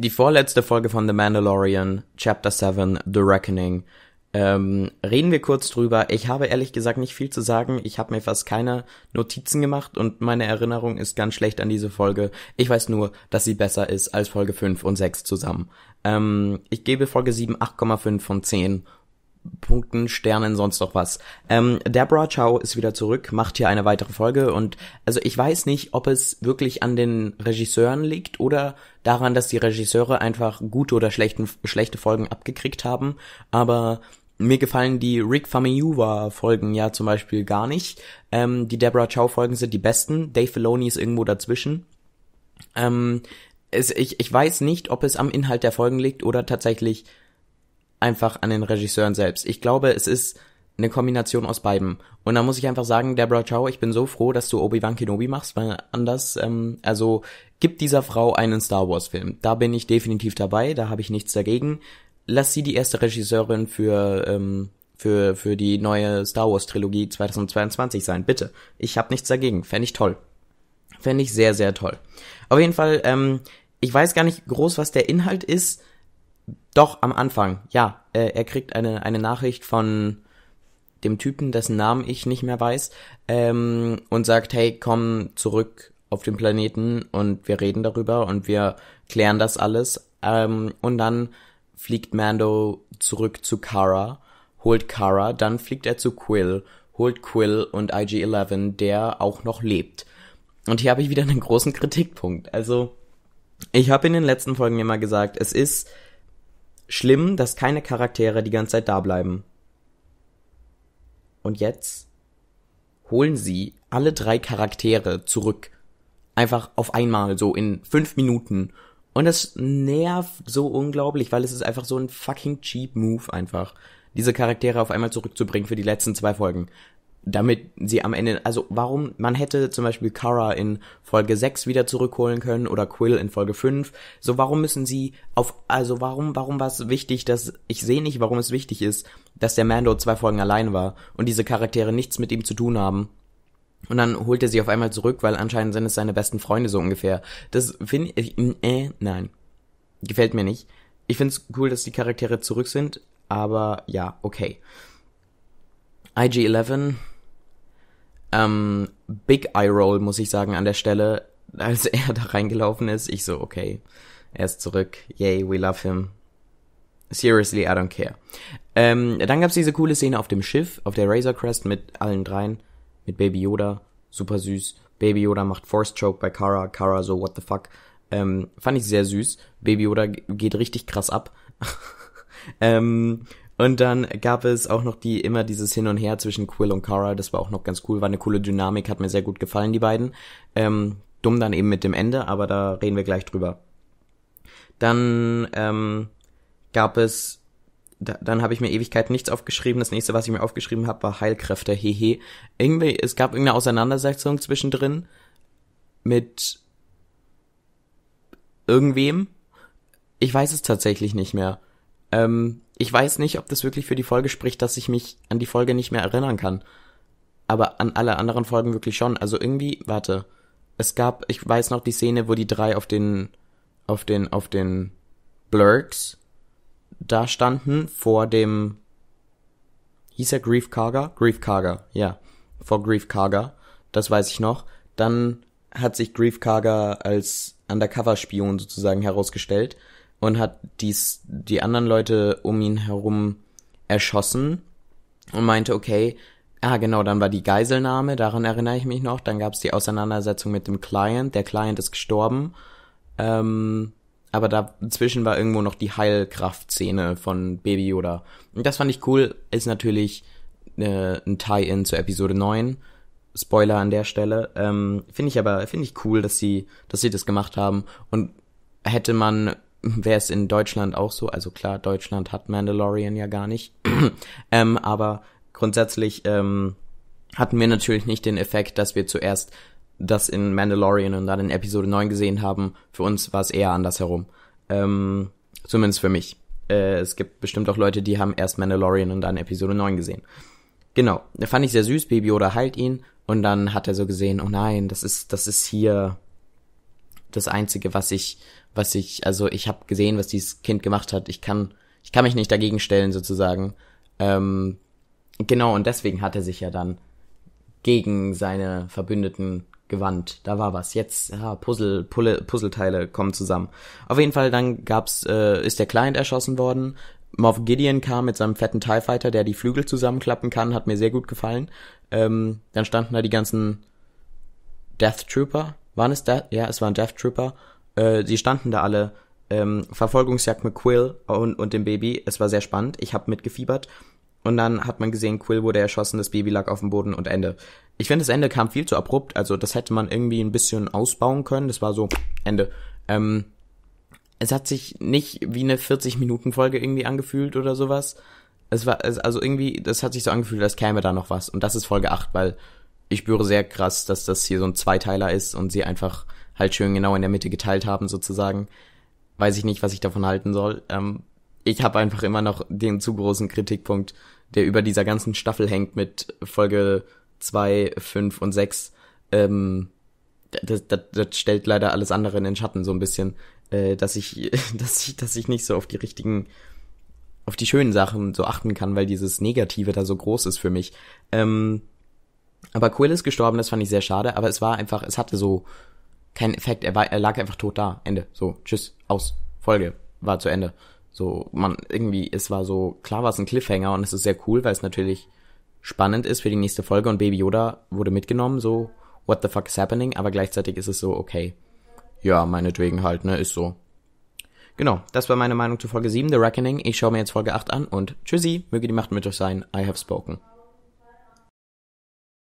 die vorletzte Folge von The Mandalorian, Chapter 7, The Reckoning. Reden wir kurz drüber. Ich habe ehrlich gesagt nicht viel zu sagen. Ich habe mir fast keine Notizen gemacht und meine Erinnerung ist ganz schlecht an diese Folge. Ich weiß nur, dass sie besser ist als Folge 5 und 6 zusammen. Ich gebe Folge 7 8,5 von 10 Punkten, Sternen, sonst noch was. Deborah Chow ist wieder zurück, macht hier eine weitere Folge und also ich weiß nicht, ob es wirklich an den Regisseuren liegt oder daran, dass die Regisseure einfach gute oder schlechte Folgen abgekriegt haben, aber mir gefallen die Rick Famuyiwa-Folgen ja zum Beispiel gar nicht. Die Deborah Chow-Folgen sind die besten, Dave Filoni ist irgendwo dazwischen. Ich weiß nicht, ob es am Inhalt der Folgen liegt oder tatsächlich einfach an den Regisseuren selbst. Ich glaube, es ist eine Kombination aus beidem. Und da muss ich einfach sagen, Deborah Chow, ich bin so froh, dass du Obi-Wan Kenobi machst, weil anders, also gib dieser Frau einen Star-Wars-Film. Da bin ich definitiv dabei, da habe ich nichts dagegen. Lass sie die erste Regisseurin für die neue Star-Wars-Trilogie 2022 sein, bitte. Ich habe nichts dagegen, fände ich toll. Fände ich sehr, sehr toll. Auf jeden Fall, ich weiß gar nicht groß, was der Inhalt ist. Doch, am Anfang, ja, er kriegt eine Nachricht von dem Typen, dessen Namen ich nicht mehr weiß, und sagt, hey, komm zurück auf den Planeten und wir reden darüber und wir klären das alles. Und dann fliegt Mando zurück zu Cara, holt Cara, dann fliegt er zu Quill, holt Quill und IG11, der auch noch lebt. Und hier habe ich wieder einen großen Kritikpunkt. Also, ich habe in den letzten Folgen immer gesagt, es ist schlimm, dass keine Charaktere die ganze Zeit da bleiben. Und jetzt holen sie alle drei Charaktere zurück. Einfach auf einmal, so in 5 Minuten. Und das nervt so unglaublich, weil es ist einfach so ein fucking cheap Move einfach, diese Charaktere auf einmal zurückzubringen für die letzten 2 Folgen. Damit sie am Ende, also warum, man hätte zum Beispiel Cara in Folge 6 wieder zurückholen können oder Quill in Folge 5, so warum müssen sie warum war es wichtig, dass, ich sehe nicht, warum es wichtig ist, dass der Mando 2 Folgen allein war und diese Charaktere nichts mit ihm zu tun haben und dann holt er sie auf einmal zurück, weil anscheinend sind es seine besten Freunde so ungefähr. Das finde ich, nein, gefällt mir nicht. Ich finde es cool, dass die Charaktere zurück sind, aber ja, okay. IG11, Big Eye Roll, muss ich sagen, an der Stelle, als er da reingelaufen ist. Ich so, okay, er ist zurück. Yay, we love him. Seriously, I don't care. Dann gab's diese coole Szene auf dem Schiff, auf der Razorcrest mit allen dreien, mit Baby Yoda, super süß. Baby Yoda macht Force Choke bei Cara, Cara so, what the fuck. Fand ich sehr süß. Baby Yoda geht richtig krass ab. Und dann gab es auch noch immer dieses Hin und Her zwischen Quill und Cara. Das war auch noch ganz cool, war eine coole Dynamik, hat mir sehr gut gefallen, die beiden. Dumm dann eben mit dem Ende, aber da reden wir gleich drüber. Dann dann habe ich mir Ewigkeiten nichts aufgeschrieben. Das nächste, was ich mir aufgeschrieben habe, war Heilkräfte, hehe. Irgendwie, es gab irgendeine Auseinandersetzung zwischendrin mit irgendwem. Ich weiß es tatsächlich nicht mehr. Ich weiß nicht, ob das wirklich für die Folge spricht, dass ich mich an die Folge nicht mehr erinnern kann. Aber an alle anderen Folgen wirklich schon. Also irgendwie, warte. Ich weiß noch die Szene, wo die drei auf den Blurks da standen, vor dem, hieß er Grief Karga? Grief Karga, ja. Vor Grief Karga. Das weiß ich noch. Dann hat sich Grief Karga als Undercover-Spion sozusagen herausgestellt und hat die anderen Leute um ihn herum erschossen und meinte, okay, genau, dann war die Geiselnahme, daran erinnere ich mich noch, dann gab's die Auseinandersetzung mit dem Client, der Client ist gestorben, aber dazwischen war irgendwo noch die Heilkraft-Szene von Baby Yoda. Und das fand ich cool, ist natürlich ein Tie-In zu Episode 9, Spoiler an der Stelle, finde ich cool, dass sie das gemacht haben und wäre es in Deutschland auch so, also klar, Deutschland hat Mandalorian ja gar nicht, aber grundsätzlich hatten wir natürlich nicht den Effekt, dass wir zuerst das in Mandalorian und dann in Episode 9 gesehen haben, für uns war es eher andersherum, zumindest für mich. Es gibt bestimmt auch Leute, die haben erst Mandalorian und dann Episode 9 gesehen. Genau, fand ich sehr süß, Baby Yoda heilt ihn und dann hat er so gesehen, oh nein, das ist hier das Einzige, ich habe gesehen, was dieses Kind gemacht hat. Ich kann mich nicht dagegen stellen, sozusagen. Genau, und deswegen hat er sich ja dann gegen seine Verbündeten gewandt. Da war was. Jetzt, Puzzleteile kommen zusammen. Auf jeden Fall, dann ist der Client erschossen worden. Moff Gideon kam mit seinem fetten TIE Fighter, der die Flügel zusammenklappen kann, hat mir sehr gut gefallen. Dann standen da die ganzen Death Trooper. Waren es da? Ja, es waren Death Trooper. Sie standen da alle. Verfolgungsjagd mit Quill und dem Baby. Es war sehr spannend. Ich habe mitgefiebert. Und dann hat man gesehen, Quill wurde erschossen, das Baby lag auf dem Boden und Ende. Ich finde, das Ende kam viel zu abrupt. Also das hätte man irgendwie ein bisschen ausbauen können. Das war so, Ende. Es hat sich nicht wie eine 40-Minuten-Folge irgendwie angefühlt oder sowas. Das hat sich so angefühlt, als käme da noch was. Und das ist Folge 8, weil ich spüre sehr krass, dass das hier so ein Zweiteiler ist und sie einfach halt schön genau in der Mitte geteilt haben, sozusagen. Weiß ich nicht, was ich davon halten soll. Ich habe einfach immer noch den zu großen Kritikpunkt, der über dieser ganzen Staffel hängt mit Folge 2, 5 und 6. Das stellt leider alles andere in den Schatten so ein bisschen, dass ich nicht so auf die richtigen, auf die schönen Sachen so achten kann, weil dieses Negative da so groß ist für mich. Aber Quill ist gestorben, das fand ich sehr schade, aber es war einfach, es hatte so keinen Effekt, er lag einfach tot da, Ende, so, tschüss, aus, Folge war zu Ende. So, es war so, klar war es ein Cliffhanger und es ist sehr cool, weil es natürlich spannend ist für die nächste Folge und Baby Yoda wurde mitgenommen, so, what the fuck is happening, aber gleichzeitig ist es so, okay, ja, meinetwegen halt, ne, ist so. Genau, das war meine Meinung zu Folge 7, The Reckoning, ich schaue mir jetzt Folge 8 an und tschüssi, möge die Macht mit euch sein, I have spoken.